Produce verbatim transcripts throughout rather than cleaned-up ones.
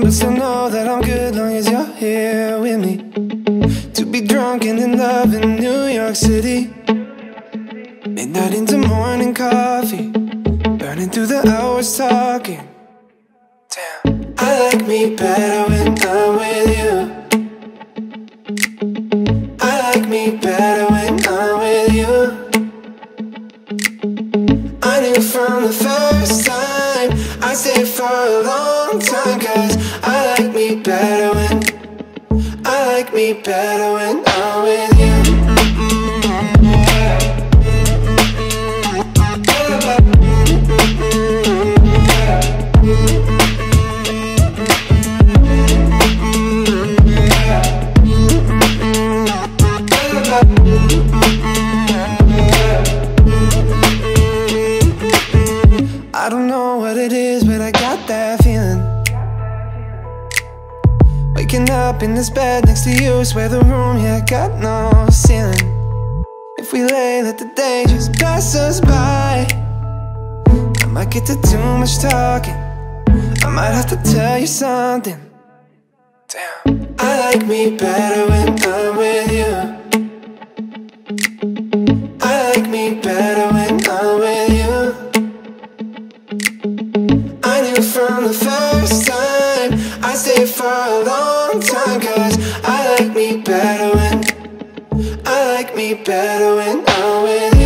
remember, so know that I'm good long as you're here with me. To be drunk and in love in New York City, midnight into morning coffee, burning through the hours talking. Damn, I like me better when I'm with you. I like me better when I'm with you. I knew from the first time I stayed for a long time, cause I like me better when, I like me better when I'm with you. I don't know what it is, but I got that feeling. Waking up in this bed next to you, swear the room, yeah, got no ceiling. If we lay, let the day just pass us by. I might get to too much talking, I might have to tell you something. Damn, I like me better when I'm with you. I like me better when I'm with you. From the first time I stayed for a long time, cause I like me better when, I like me better when I'm with you.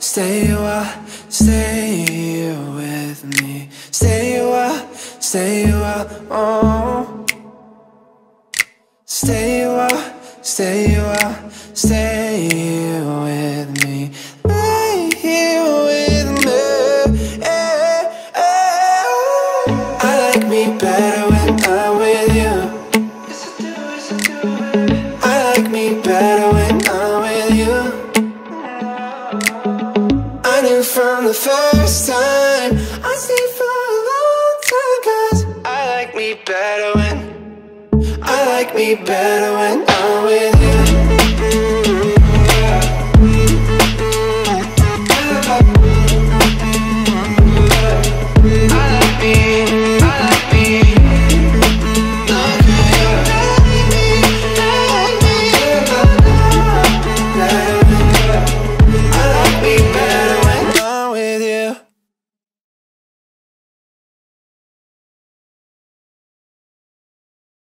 Stay you are, stay you with me. Stay you are, stay you are, oh. Stay you are, stay you are, stay you with me. Stay here with me, eh, eh. I like me better when I'm with you. I like me better when I'm with you. I knew from the first time I stayed for a long time, cause I like me better when, I like me better when I'm with you.